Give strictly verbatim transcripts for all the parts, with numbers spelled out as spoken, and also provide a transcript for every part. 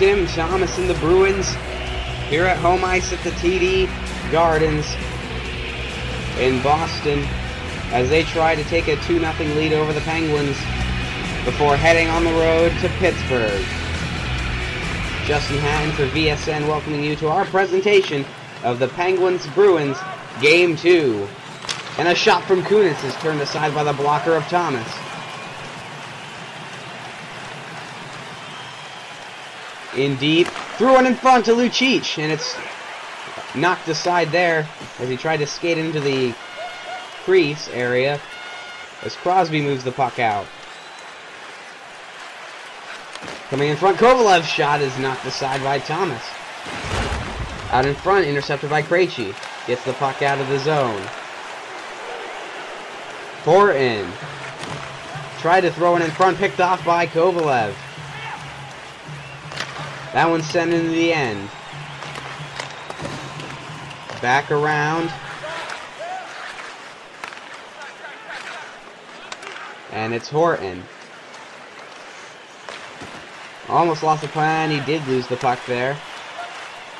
Tim Thomas and the Bruins here at home ice at the T D Gardens in Boston as they try to take a two nothing lead over the Penguins before heading on the road to Pittsburgh. Justin Hatin for V S N welcoming you to our presentation of the Penguins-Bruins Game two. And a shot from Kunitz is turned aside by the blocker of Thomas. In deep, threw one in front to Lucic, and it's knocked aside there as he tried to skate into the crease area as Crosby moves the puck out. Coming in front, Kovalev's shot is knocked aside by Thomas. Out in front, intercepted by Krejci. Gets the puck out of the zone. Horton tried to throw it in front, picked off by Kovalev. That one's sent into the end. Back around. And it's Horton. Almost lost the plan. He did lose the puck there.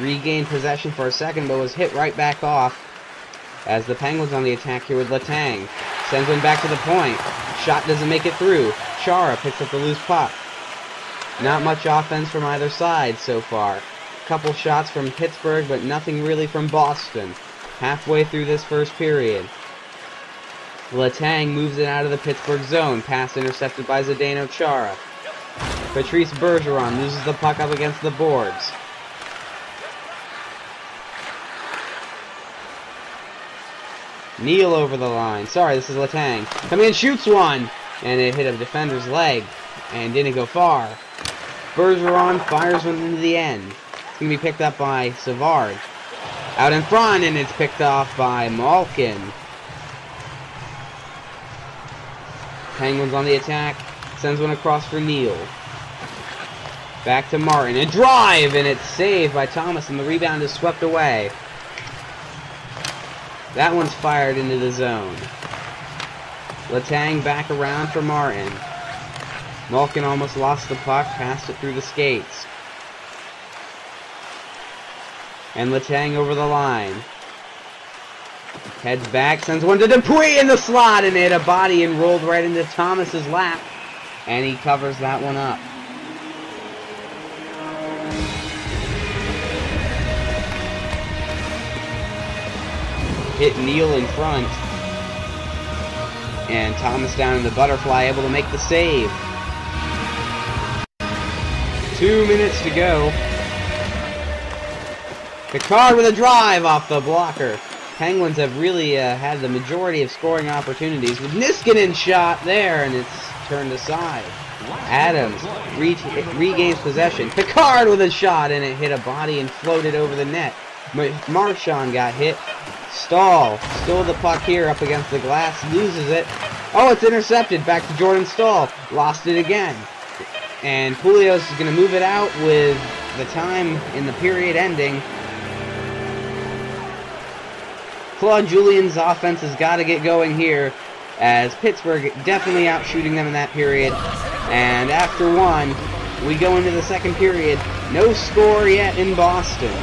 Regained possession for a second, but was hit right back off as the Penguins on the attack here with Letang. Sends one back to the point. Shot doesn't make it through. Chara picks up the loose puck. Not much offense from either side so far. Couple shots from Pittsburgh, but nothing really from Boston. Halfway through this first period. Letang moves it out of the Pittsburgh zone. Pass intercepted by Zdeno Chara. Patrice Bergeron loses the puck up against the boards. Neil over the line. Sorry, this is Letang. Coming in, shoots one, and it hit a defender's leg, and didn't go far. Bergeron fires one into the end. It's going to be picked up by Savard. Out in front, and it's picked off by Malkin. Penguins on the attack. Sends one across for Neil. Back to Martin. A drive, and it's saved by Thomas, and the rebound is swept away. That one's fired into the zone. Letang back around for Martin. Malkin almost lost the puck, passed it through the skates. And Letang over the line. Heads back, sends one to Dupuis in the slot, and it hit a body and rolled right into Thomas's lap. And he covers that one up. Hit Neil in front, and Thomas down in the butterfly able to make the save. Two minutes to go. Picard with a drive off the blocker. Penguins have really uh, had the majority of scoring opportunities with Niskanen shot there, and it's turned aside. Adams re regains possession. Picard with a shot, and it hit a body and floated over the net. Marchand got hit. Staal stole the puck here up against the glass, loses it. Oh, it's intercepted. Back to Jordan Staal. Lost it again. And Pouliot is going to move it out with the time in the period ending. Claude Julien's offense has got to get going here as Pittsburgh definitely out shooting them in that period. And after one, we go into the second period. No score yet in Boston.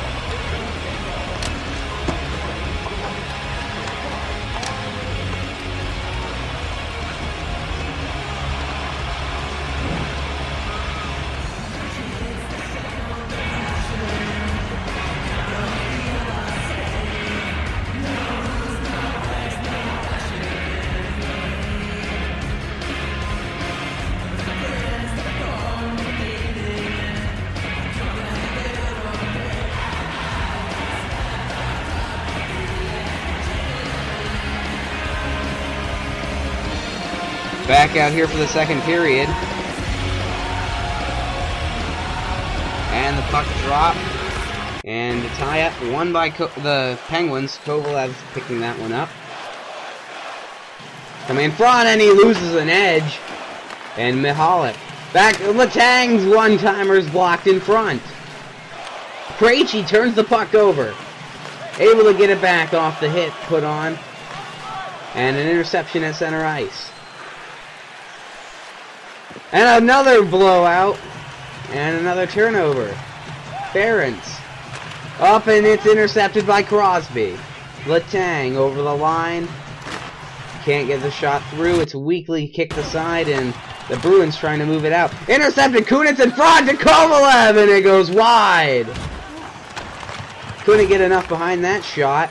Back out here for the second period. And the puck drop. And the tie up won by Co the Penguins. Kovalev's picking that one up. Coming in front, and he loses an edge. And Mihalik. Back to Letang's one-timer's blocked in front. Krejci turns the puck over. Able to get it back off the hit put on. And an interception at center ice. And another blowout And another turnover. Ference. Up and it's intercepted by Crosby. Letang over the line. Can't get the shot through. It's weakly kicked aside and the Bruins trying to move it out. Intercepted. Kunitz in front to Kovalev and it goes wide. Couldn't get enough behind that shot.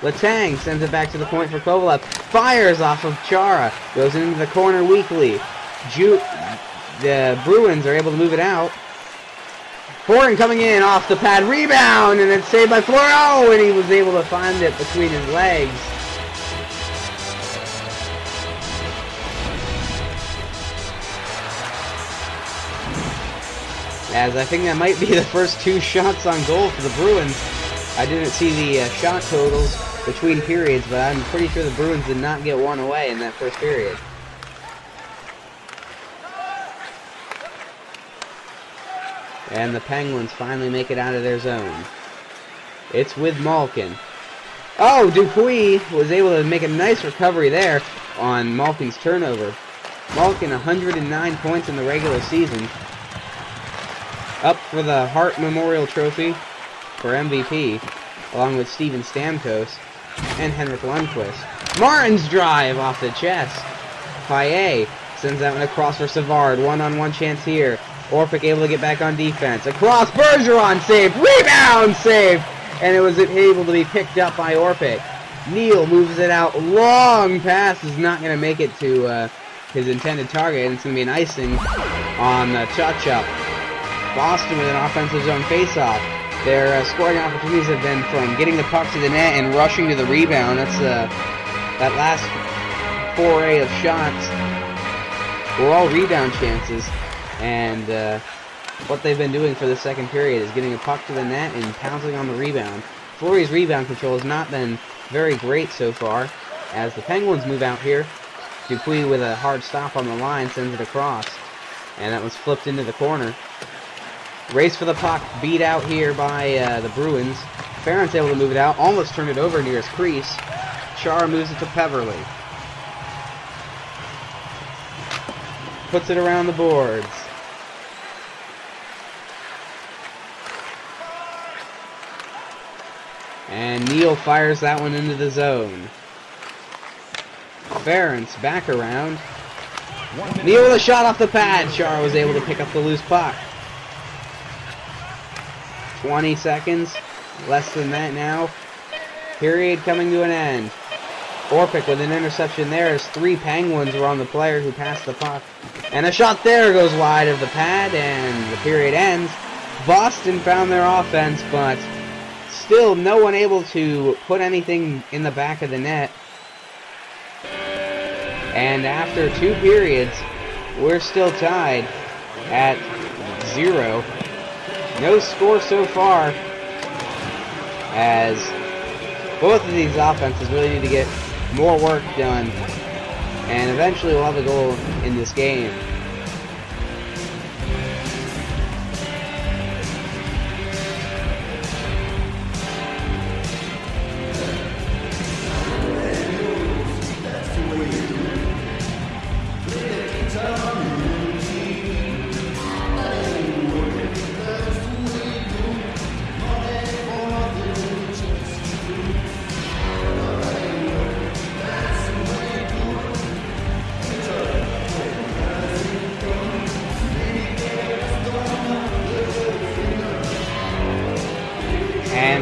Letang sends it back to the point for Kovalev. Fires off of Chara. Goes into the corner weakly. Ju the Bruins are able to move it out. Horton coming in off the pad. Rebound! And it's saved by Fleury. Oh, and he was able to find it between his legs. As I think that might be the first two shots on goal for the Bruins. I didn't see the uh, shot totals between periods, but I'm pretty sure the Bruins did not get one away in that first period. And the Penguins finally make it out of their zone. It's with Malkin. Oh, Dupuis was able to make a nice recovery there on Malkin's turnover. Malkin, one hundred nine points in the regular season. Up for the Hart Memorial Trophy for M V P, along with Steven Stamkos and Henrik Lundqvist. Martin's drive off the chest. Payet sends that one across for Savard. One-on-one chance here. Orpik able to get back on defense. Across, Bergeron saved. Rebound saved. And it was able to be picked up by Orpik. Neil moves it out. Long pass is not going to make it to uh, his intended target. And it's going to be an icing on uh, Chachuk. Boston with an offensive zone faceoff. Their uh, scoring opportunities have been from getting the puck to the net and rushing to the rebound. That's uh, that last foray of shots were all rebound chances, and uh, what they've been doing for the second period is getting a puck to the net and pouncing on the rebound. Fleury's rebound control has not been very great so far as the Penguins move out here. Dupuis with a hard stop on the line sends it across, and that was flipped into the corner. Race for the puck, beat out here by uh, the Bruins. Ference able to move it out, almost turned it over near his crease. Chara moves it to Peverly. Puts it around the boards. And Neil fires that one into the zone. Ference back around. Neil with a shot off the pad. Chara was able to pick up the loose puck. twenty seconds, less than that now. Period coming to an end. Orpik with an interception there as three Penguins were on the player who passed the puck. And a shot there goes wide of the pad, and the period ends. Boston found their offense, but still no one able to put anything in the back of the net. And after two periods, we're still tied at zero. No score so far, as both of these offenses really need to get more work done, and eventually we'll have a goal in this game.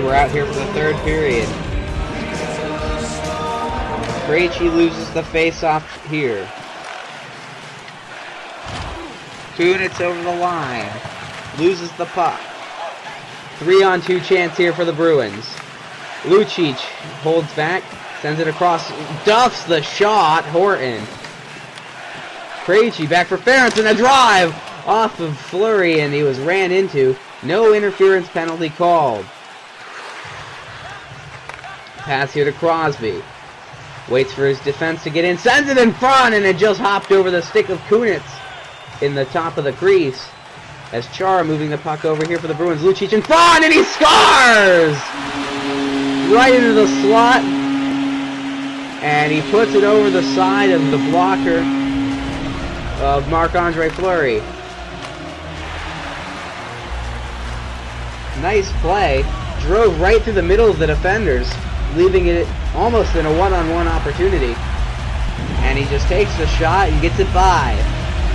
We're out here for the third period. Krejci loses the face-off here. Kunitz over the line. Loses the puck. Three-on-two chance here for the Bruins. Lucic holds back. Sends it across. Duffs the shot. Horton. Krejci back for Ference and a drive off of Fleury, and he was ran into. No interference penalty called. Pass here to Crosby. Waits for his defense to get in. Sends it in front, and it just hopped over the stick of Kunitz in the top of the crease. As Chara moving the puck over here for the Bruins. Lucic in front, and he scores! Right into the slot. And he puts it over the side of the blocker of Marc-Andre Fleury. Nice play. Drove right through the middle of the defenders, leaving it almost in a one-on-one opportunity. And he just takes the shot and gets it by.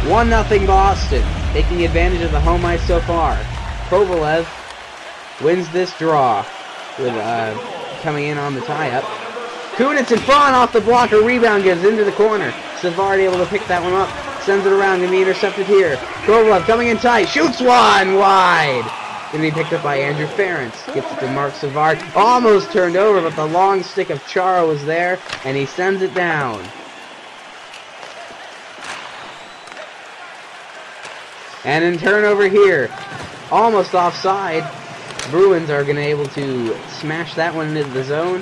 one nothing Boston, taking advantage of the home ice so far. Kovalev wins this draw with uh, coming in on the tie-up. Kunitz in front off the blocker, rebound goes into the corner. Savard able to pick that one up, sends it around, and be intercepted here. Kovalev coming in tight, shoots one wide. Going to be picked up by Andrew Ference. Gets it to Marc Savard. Almost turned over, but the long stick of Chara was there, and he sends it down. And in turnover here, almost offside. Bruins are going to be able to smash that one into the zone.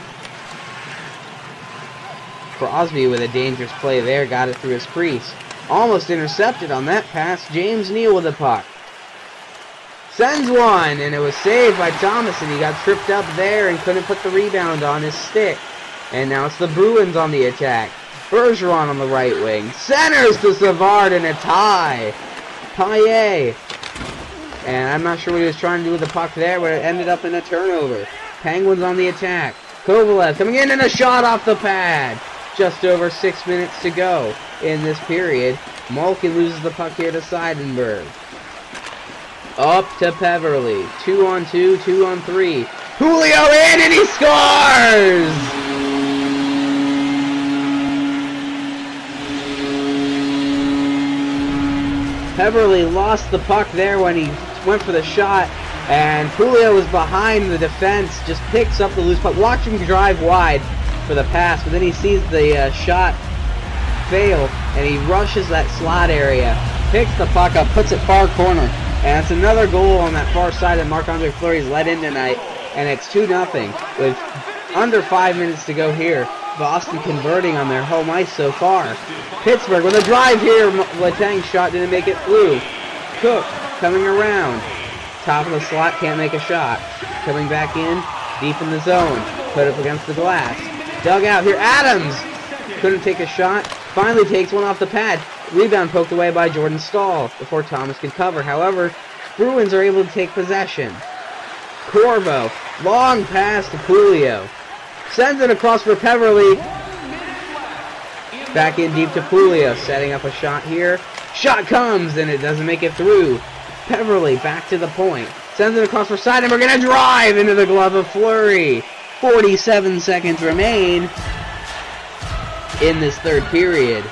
Crosby with a dangerous play there, got it through his crease. Almost intercepted on that pass. James Neal with the puck. Sends one, and it was saved by Thomas, and he got tripped up there and couldn't put the rebound on his stick. And now it's the Bruins on the attack. Bergeron on the right wing. Centers to Savard and a tie. Paillet. And I'm not sure what he was trying to do with the puck there, but it ended up in a turnover. Penguins on the attack. Kovalev coming in and a shot off the pad. Just over six minutes to go in this period. Malkin loses the puck here to Seidenberg. Up to Peverly. Two on two, two on three. Julio in, and he scores! Peverly lost the puck there when he went for the shot, and Julio was behind the defense, just picks up the loose puck. Watch him drive wide for the pass, but then he sees the uh, shot fail, and he rushes that slot area, picks the puck up, puts it far corner. And it's another goal on that far side that Marc-Andre Fleury's let in tonight. And it's two nothing with under five minutes to go here. Boston converting on their home ice so far. Pittsburgh with a drive here. Letang's shot didn't make it through. Cook coming around. Top of the slot, can't make a shot. Coming back in, deep in the zone. Put up against the glass. Dug out here. Adams couldn't take a shot. Finally takes one off the pad. Rebound poked away by Jordan Staal before Thomas could cover. However, Bruins are able to take possession. Corvo, long pass to Pulio. Sends it across for Peverly. Back in deep to Pulio, setting up a shot here. Shot comes, and it doesn't make it through. Peverly back to the point. Sends it across for Seidenberg. We're going to drive into the glove of Fleury. forty-seven seconds remain in this third period.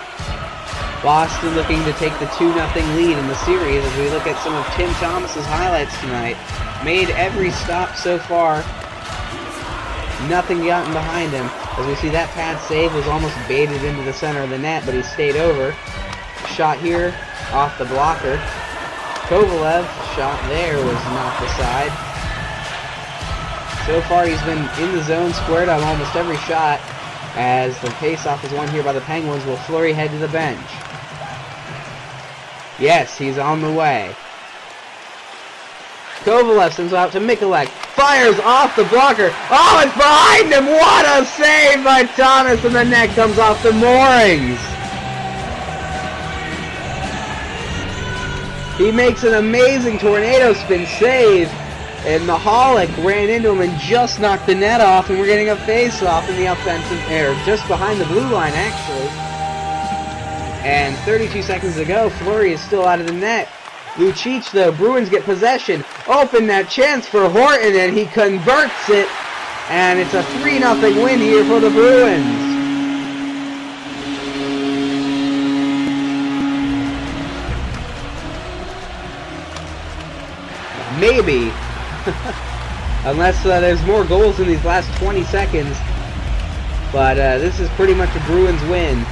Boston looking to take the two nothing lead in the series as we look at some of Tim Thomas's highlights tonight. Made every stop so far. Nothing gotten behind him. As we see, that pad save was almost baited into the center of the net, but he stayed over. Shot here off the blocker. Kovalev, shot there, was knocked aside. So far he's been in the zone, squared on almost every shot. As the face-off is won here by the Penguins, will Fleury head to the bench? Yes, he's on the way. Kovalev sends out to Mihalik. Fires off the blocker. Oh, it's behind him. What a save by Thomas. And the net comes off the moorings. He makes an amazing tornado spin save. And Mihalik ran into him and just knocked the net off. And we're getting a face-off in the offensive air, just behind the blue line, actually. And thirty-two seconds to go. Fleury is still out of the net. Lucic, though, Bruins get possession. Open that chance for Horton, and he converts it. And it's a three nothing win here for the Bruins. Maybe. Unless uh, there's more goals in these last twenty seconds. But uh, this is pretty much a Bruins win.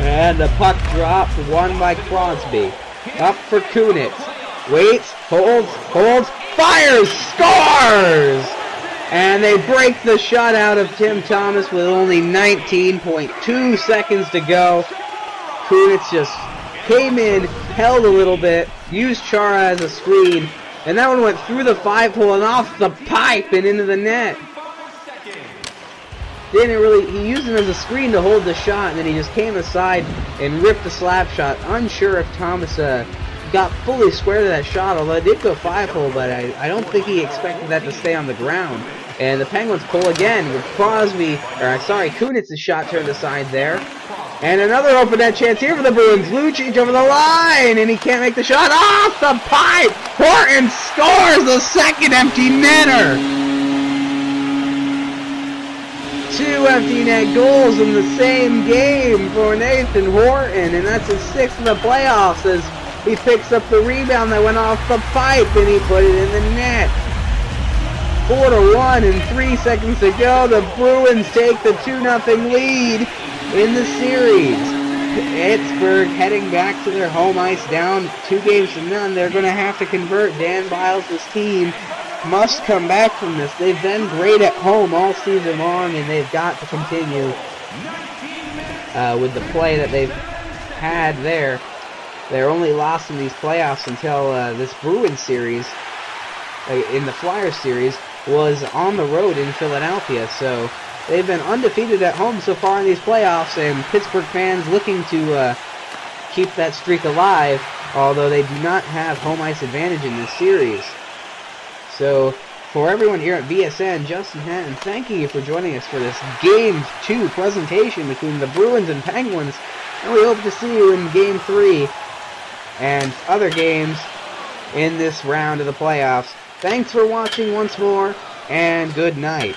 And the puck dropped, won by Crosby. Up for Kunitz. Waits, holds, holds, fires, scores! And they break the shutout of Tim Thomas with only nineteen point two seconds to go. Kunitz just came in, held a little bit, used Chara as a screen, and that one went through the five hole and off the pipe and into the net. didn't really, he used it as a screen to hold the shot, and then he just came aside and ripped the slap shot. Unsure if Thomas uh, got fully square to that shot, although it did go five-hole, but I, I don't think he expected that to stay on the ground. And the Penguins pull again with Crosby, or sorry, Kunitz's shot turned aside there. And another open net chance here for the Bruins. Lucic over the line, and he can't make the shot. Off the pipe! Horton scores the second empty netter! Two empty net goals in the same game for Nathan Horton, and that's his sixth in the playoffs as he picks up the rebound that went off the pipe, and he put it in the net. Four to one and three seconds to go. The Bruins take the two nothing lead in the series. Pittsburgh heading back to their home ice down two games to none. They're going to have to convert. Dan Biles' team must come back from this. They've been great at home all season long, and they've got to continue uh, with the play that they've had there. They're only lost in these playoffs until uh, this Bruins series, uh, in the Flyers series, was on the road in Philadelphia. So they've been undefeated at home so far in these playoffs, and Pittsburgh fans looking to uh, keep that streak alive, although they do not have home ice advantage in this series. So, for everyone here at V S N, Justin Hatin, thanking you for joining us for this Game two presentation between the Bruins and Penguins, and we hope to see you in Game three and other games in this round of the playoffs. Thanks for watching once more, and good night.